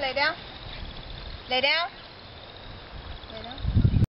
Lay down. Lay down.